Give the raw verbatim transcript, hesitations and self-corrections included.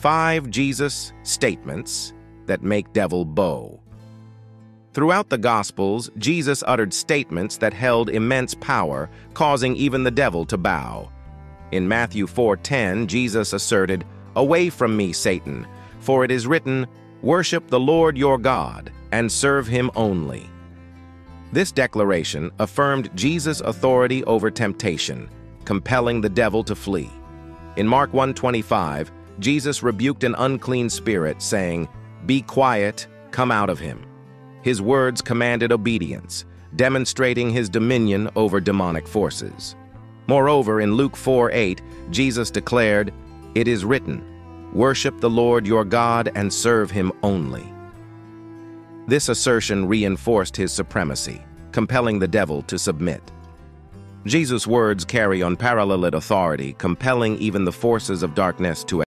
Five Jesus statements that make devil bow. Throughout the Gospels, Jesus uttered statements that held immense power, causing even the devil to bow. In Matthew four ten, Jesus asserted, "Away from me, Satan, for it is written, 'Worship the Lord your God and serve him only.'" This declaration affirmed Jesus' authority over temptation, compelling the devil to flee. In Mark one twenty-five, Jesus rebuked an unclean spirit, saying, "Be quiet, come out of him." His words commanded obedience, demonstrating his dominion over demonic forces. Moreover, in Luke four eight, Jesus declared, "It is written, 'Worship the Lord your God and serve him only.'" This assertion reinforced his supremacy, compelling the devil to submit. Jesus' words carry unparalleled authority, compelling even the forces of darkness to